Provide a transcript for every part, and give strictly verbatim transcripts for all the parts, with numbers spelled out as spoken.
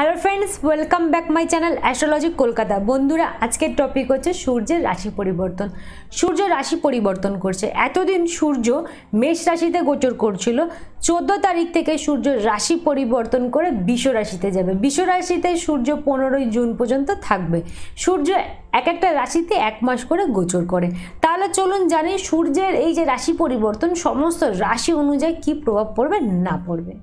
Hello friends, welcome back my channel astrology Kolkata. बंधुरा आज के टपिक होच्छे सूर्येर राशि परिवर्तन। सूर्य राशि परिवर्तन करछे। एतदिन सूर्य मेष राशिते गोचर करछिलो। चौदह तारीख थेके सूर्य राशि परिवर्तन करे बिष राशिते जाबे। बिष राशिते सूर्य पंद्रह जून पर्यन्त थाकबे। सूर्य एक एक राशिते एक मास करे गोचर करे। ताहले चलुन जानि सूर्येर एई जे राशि परिवर्तन समस्त राशि अनुयायी कि प्रभाव पड़बे ना पड़बे।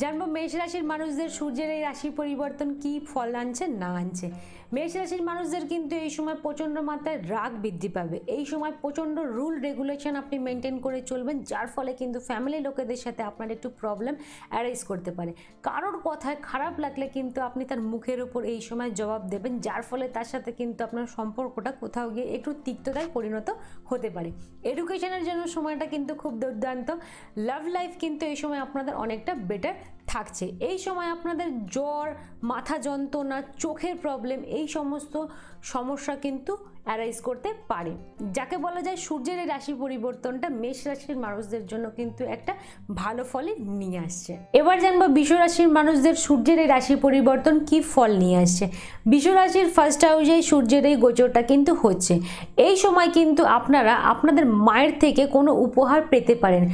जानबो मेष राशिर मानुषदेर सूर्येर एई राशि परिवर्तन कि फल आनछे ना आनछे। मेष राशिर मानुषदेर किन्तु एई समय प्रचंड मात्राय राग बृद्धि पाबे। एई समय प्रचंड रूल रेगुलेशन आपनि मेनटेन करे चलबेन, जार फले किन्तु फैमिली लोकेदेर साथे आपनार एकटु प्रॉब्लेम अराइज करते पारे। कारोर कथाय खाराप लागले किन्तु आपनि तार मुखेर उपर एई समय जवाब देबेन, जार फले तार साथे किन्तु आपनार सम्पर्कटा कोथाओ गिये एकटु तिक्तताय परिणत होते पारे। एडुकेशनेर जोन्नो समयटा किन्तु खूब दुर्दान्त। लाभ लाइफ किन्तु एई समय आपनादेर अनेकटा बेटार থাকছে। এই সময় আপনাদের জ্বর, মাথা যন্ত্রণা, চোখের প্রবলেম এই সমস্ত সমস্যা কিন্তু অ্যারাইজ করতে পারে। যাকে বলা যায় সূর্যের এই রাশি পরিবর্তনটা মেষ রাশির মানুষদের জন্য কিন্তু একটা ভালো ফলই নিয়ে আসছে। এবার জানবো বৃষ রাশির মানুষদের সূর্যের এই রাশি পরিবর্তন কি ফল নিয়ে আসছে। বৃষ রাশির ফার্স্ট হাউসে সূর্যের এই গোচরটা কিন্তু হচ্ছে। এই সময় কিন্তু আপনারা আপনাদের মায়ের থেকে কোনো উপহার পেতে পারেন।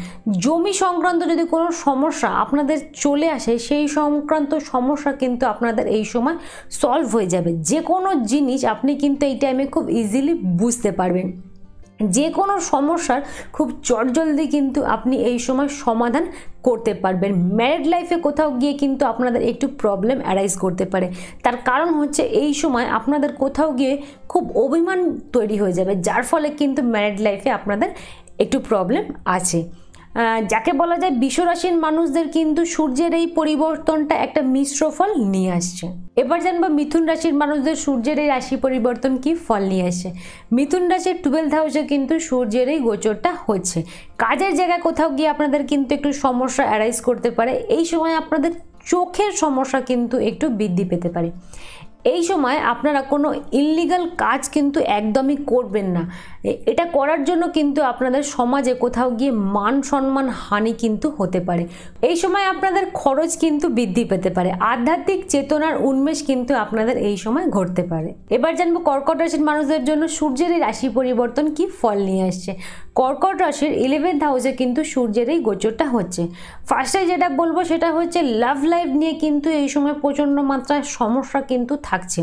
জমি সংক্রান্ত যদি কোনো সমস্যা আপনাদের চলে আসে সেই সংক্রান্ত সমস্যা কিন্তু আপনাদের এই সময় সলভ হয়ে যাবে। যে কোনো জিনিস আপনি কিন্তু এই টাইমে খুব इजिली बुझते पारबेन। जे कोनो समस्यार खूब चटजल्दी किन्तु आपनी एई समय समाधान करते पारबेन। मैरिड लाइफे कोथाओ गिये किन्तु आपनादेर एकटु प्रॉब्लेम अराइज करते पारे। तार कारण होच्छे एई समय आपनादेर कोथाओ गिये खूब अभिमान तैरी हये जाबे, जार फले किन्तु मैरिड लाइफे आपनादेर एकटु प्रॉब्लेम आछे। যাকে বলা যায় বিষ রাশির মানুষদের কিন্তু সূর্যের এই পরিবর্তনটা একটা মিশ্র ফল নিয়ে আসছে। এবার জানবো মিথুন রাশির মানুষদের সূর্যের এই রাশি পরিবর্তন কি ফল নিয়ে আসে। মিথুন রাশির টুয়েলভ হাউসে কিন্তু সূর্যের এই গোচরটা হচ্ছে। কাজের জায়গায় কোথাও গিয়ে আপনাদের কিন্তু একটু সমস্যা অ্যারাইজ করতে পারে। এই সময় আপনাদের চোখের সমস্যা কিন্তু একটু বৃদ্ধি পেতে পারে। এই সময় আপনারা কোনো ইললিগাল কাজ কিন্তু একদমই করবেন না। এটা করার জন্য কিন্তু আপনাদের সমাজে কোথাও গিয়ে মান সম্মান হানি কিন্তু হতে পারে। এই সময় আপনাদের খরচ কিন্তু বৃদ্ধি পেতে পারে। আধ্যাত্মিক চেতনার উন্মেষ কিন্তু আপনাদের এই সময় ঘটতে পারে। এবার জানবো কর্কট রাশির মানুষদের জন্য সূর্যের এই রাশি পরিবর্তন কি ফল নিয়ে আসছে। কর্কট রাশির ইলেভেন্থ হাউসে কিন্তু সূর্যের এই গোচরটা হচ্ছে। ফার্স্টে যেটা বলবো সেটা হচ্ছে লাভ লাইফ নিয়ে কিন্তু এই সময় প্রচণ্ড মাত্রায় সমস্যা কিন্তু থাকছে।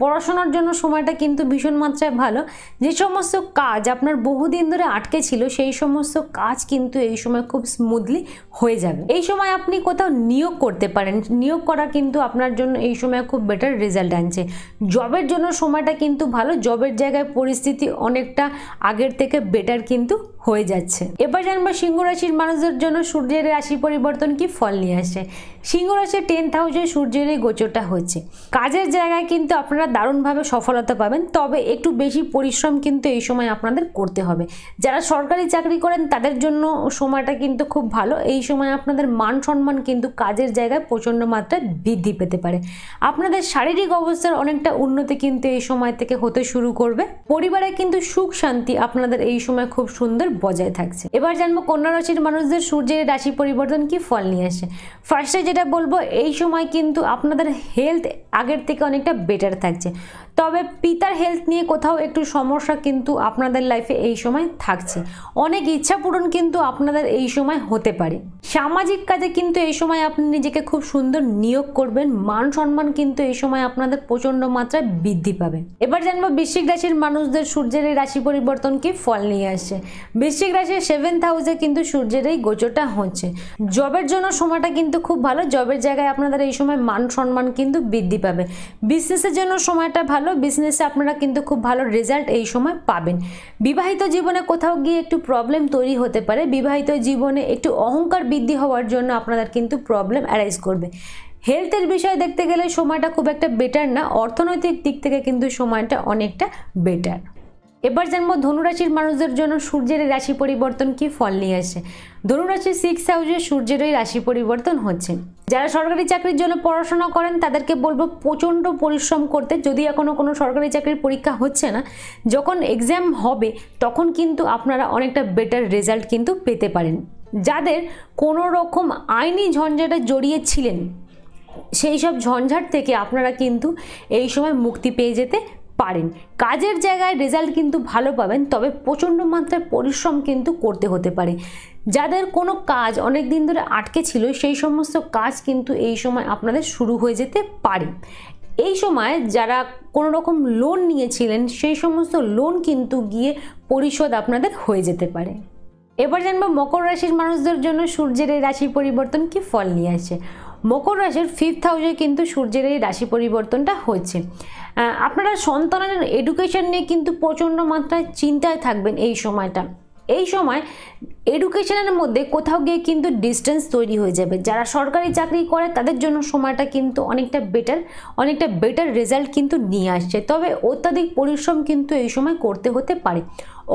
পড়াশোনার জন্য সময়টা কিন্তু ভীষণ মাত্রায় ভালো। যে সমস্ত কাজ আপনার বহুদিন ধরে আটকে ছিল সেই সমস্ত কাজ কিন্তু এই সময় খুব স্মুথলি হয়ে যাবে। এই সময় আপনি কোথাও নিয়োগ করতে পারেন। নিয়োগ করা কিন্তু আপনার জন্য এই সময় খুব বেটার রেজাল্ট আনছে। জবের জন্য সময়টা কিন্তু ভালো। জবের জায়গায় পরিস্থিতি অনেকটা আগের থেকে বেটার কিন্তু হয়ে যাচ্ছে। এবার জানবো সিংহ রাশির মানুষদের জন্য সূর্যের রাশি পরিবর্তন কি ফল নিয়ে আসে। সিংহ রাশির টেন্থ হাউসে সূর্যের এই গোচরটা হচ্ছে। কাজের জায়গায় কিন্তু আপনারা দারুণভাবে সফলতা পাবেন, তবে একটু বেশি পরিশ্রম কিন্তু এই সময় আপনাদের করতে হবে। যারা সরকারি চাকরি করেন তাদের জন্য সময়টা কিন্তু খুব ভালো। এই সময় আপনাদের মান সম্মান কিন্তু কাজের জায়গায় প্রচণ্ড মাত্রায় বৃদ্ধি পেতে পারে। আপনাদের শারীরিক অবস্থার অনেকটা উন্নতি কিন্তু এই সময় থেকে হতে শুরু করবে। পরিবারে কিন্তু সুখ শান্তি আপনাদের এই সময় খুব সুন্দর বজায় থাকছে। এবার জানবো কন্যা রাশির মানুষদের সূর্যের রাশি পরিবর্তন কি ফল নিয়ে আসে। ফার্স্টে যেটা বলবো এই সময় কিন্তু আপনাদের হেলথ আগের থেকে অনেকটা বেটার থাকছে। তবে পিতার হেলথ নিয়ে কোথাও একটু সমস্যা কিন্তু আপনাদের লাইফে এই সময় থাকছে। অনেক ইচ্ছা পূরণ কিন্তু আপনাদের এই সময় হতে পারে। সামাজিক কাজে কিন্তু এই সময় আপনি নিজেকে খুব সুন্দর নিয়োগ করবেন। মান সম্মান কিন্তু এই সময় আপনাদের প্রচণ্ড মাত্রায় বৃদ্ধি পাবে। এবার জানবো বৃশ্চিক রাশির মানুষদের সূর্যের এই রাশি পরিবর্তন কি ফল নিয়ে আসে। বৃশ্চিক রাশির সেভেন্থ হাউসে কিন্তু সূর্যের এই গোচরটা হচ্ছে। জবের জন্য সময়টা কিন্তু খুব ভালো। জবের জায়গায় আপনাদের এই সময় মান সম্মান কিন্তু বৃদ্ধি পাবে। বিজনেসের জন্য সময়টা ভালো। বিজনেসে আপনারা কিন্তু খুব ভালো রেজাল্ট এই সময় পাবেন। বিবাহিত জীবনে কোথাও গিয়ে একটু প্রবলেম তৈরি হতে পারে। বিবাহিত জীবনে একটু অহংকার বৃদ্ধি হওয়ার জন্য আপনাদের কিন্তু প্রবলেম অ্যারাইজ করবে। হেলথের বিষয়ে দেখতে গেলে সময়টা খুব একটা বেটার না। অর্থনৈতিক দিক থেকে কিন্তু সময়টা অনেকটা বেটার। এবার জানবো ধনু রাশির মানুষদের জন্য সূর্যের রাশি পরিবর্তন কি ফল নিয়ে আসে। धनु राशि सिक्स हाउसे सूर्येर राशि परिवर्तन होच्छे। যারা সরকারি চাকরির জন্য পড়াশোনা করেন তাদেরকে বলবো প্রচণ্ড পরিশ্রম করতে। যদি এখনও কোনো সরকারি চাকরির পরীক্ষা হচ্ছে না, যখন এক্সাম হবে তখন কিন্তু আপনারা অনেকটা বেটার রেজাল্ট কিন্তু পেতে পারেন। যাদের কোনো রকম আইনি ঝঞ্ঝাটে জড়িয়ে ছিলেন সেই সব ঝঞ্ঝাট থেকে আপনারা কিন্তু এই সময় মুক্তি পেয়ে যেতে পারেন। কাজের জায়গায় রেজাল্ট কিন্তু ভালো পাবেন, তবে প্রচণ্ড মাত্রায় পরিশ্রম কিন্তু করতে হতে পারে। যাদের কোনো কাজ অনেক দিন ধরে আটকে ছিল সেই সমস্ত কাজ কিন্তু এই সময় আপনাদের শুরু হয়ে যেতে পারে। এই সময় যারা কোনো রকম লোন নিয়েছিলেন সেই সমস্ত লোন কিন্তু গিয়ে পরিশোধ আপনাদের হয়ে যেতে পারে। এবার জানবো মকর রাশির মানুষদের জন্য সূর্যের এই রাশি পরিবর্তন কি ফল নিয়ে আসে। মকর রাশির ফিফথ হাউসে কিন্তু সূর্যের এই রাশি পরিবর্তনটা হচ্ছে। আপনারা সন্তানের এডুকেশন নিয়ে কিন্তু প্রচণ্ড মাত্রায় চিন্তায় থাকবেন। এই সময়টা এই সময় এডুকেশনের মধ্যে কোথাও গিয়ে কিন্তু ডিস্টেন্স তৈরি হয়ে যাবে। যারা সরকারি চাকরি করে তাদের জন্য সময়টা কিন্তু অনেকটা বেটার, অনেকটা বেটার রেজাল্ট কিন্তু নিয়ে আসছে। তবে অত্যাধিক পরিশ্রম কিন্তু এই সময় করতে হতে পারে।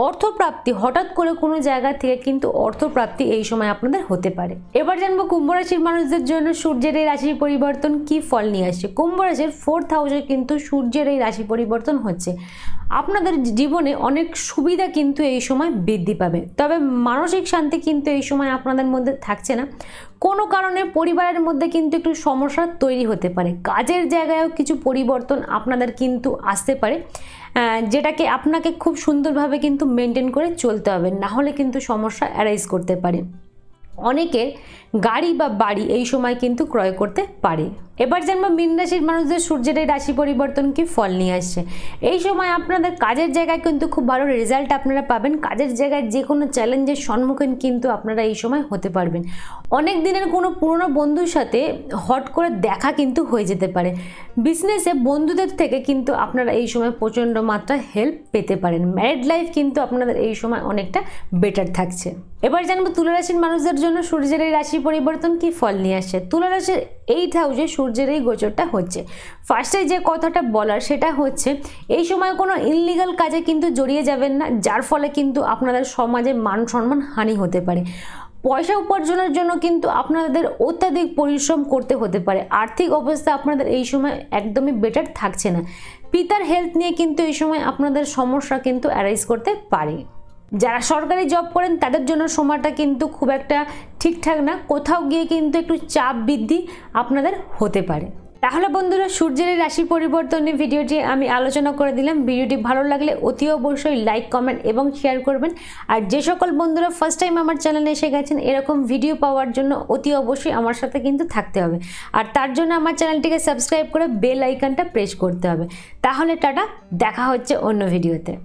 অর্থপ্রাপ্তি, হঠাৎ করে কোনো জায়গা থেকে কিন্তু অর্থপ্রাপ্তি এই সময় আপনাদের হতে পারে। এবার জানবো কুম্ভ রাশির মানুষদের জন্য সূর্যের এই রাশি পরিবর্তন কি ফল নিয়ে আসছে। কুম্ভ রাশির ফোর্থ হাউসে কিন্তু সূর্যের এই রাশি পরিবর্তন হচ্ছে। আপনাদের জীবনে অনেক সুবিধা কিন্তু এই সময় বৃদ্ধি পাবে, তবে মানসিক শান্তি কিন্তু এই সময় আপনাদের মধ্যে থাকছে না। কোনো কারণে পরিবারের মধ্যে কিন্তু একটু সমস্যা তৈরি হতে পারে। কাজের জায়গায়ও কিছু পরিবর্তন আপনাদের কিন্তু আসতে পারে, যেটাকে আপনাকে খুব সুন্দরভাবে কিন্তু মেনটেন করে চলতে হবে, না হলে কিন্তু সমস্যা অ্যারাইজ করতে পারে। অনেকের গাড়ি বা বাড়ি এই সময় কিন্তু ক্রয় করতে পারে। এবার জানবো মীন রাশির মানুষদের সূর্যের এই রাশি পরিবর্তন কি ফল নিয়ে আসছে। এই সময় আপনাদের কাজের জায়গায় কিন্তু খুব ভালো রেজাল্ট আপনারা পাবেন। কাজের জায়গায় যে কোনো চ্যালেঞ্জের সম্মুখীন কিন্তু আপনারা এই সময় হতে পারবেন। অনেক দিনের কোনো পুরনো বন্ধুর সাথে হট করে দেখা কিন্তু হয়ে যেতে পারে। বিজনেসে বন্ধুদের থেকে কিন্তু আপনারা এই সময় প্রচণ্ড মাত্রায় হেল্প পেতে পারেন। ম্যারিড লাইফ কিন্তু আপনাদের এই সময় অনেকটা বেটার থাকছে। এবার জানবো তুলা রাশির মানুষদের জন্য সূর্যের এই রাশি পরিবর্তন কি ফল নিয়ে আসছে। তুলা রাশির এইট হাউসে সূর্যের এই গোচরটা হচ্ছে। ফার্স্টে যে কথাটা বলার সেটা হচ্ছে এই সময় কোনো ইললিগাল কাজে কিন্তু জড়িয়ে যাবেন না, যার ফলে কিন্তু আপনাদের সমাজে মান সম্মান হানি হতে পারে। পয়সা উপার্জনের জন্য কিন্তু আপনাদের অত্যাধিক পরিশ্রম করতে হতে পারে। আর্থিক অবস্থা আপনাদের এই সময় একদমই বেটার থাকছে না। পিতার হেলথ নিয়ে কিন্তু এই সময় আপনাদের সমস্যা কিন্তু অ্যারাইজ করতে পারে। যারা সরকারি জব করেন তাদের জন্য সময়টা কিন্তু খুব একটা ঠিকঠাক না, কোথাও গিয়ে কিন্তু একটু চাপ বৃদ্ধি আপনাদের হতে পারে। তাহলে বন্ধুরা, সূর্যের এই রাশি পরিবর্তনের ভিডিওটি আমি আলোচনা করে দিলাম। ভিডিওটি ভালো লাগলে অতি অবশ্যই লাইক, কমেন্ট এবং শেয়ার করবেন। আর যে সকল বন্ধুরা ফার্স্ট টাইম আমার চ্যানেলে এসে গেছেন, এরকম ভিডিও পাওয়ার জন্য অতি অবশ্যই আমার সাথে কিন্তু থাকতে হবে। আর তার জন্য আমার চ্যানেলটিকে সাবস্ক্রাইব করে বেল আইকনটা প্রেস করতে হবে। তাহলে টাটা, দেখা হচ্ছে অন্য ভিডিওতে।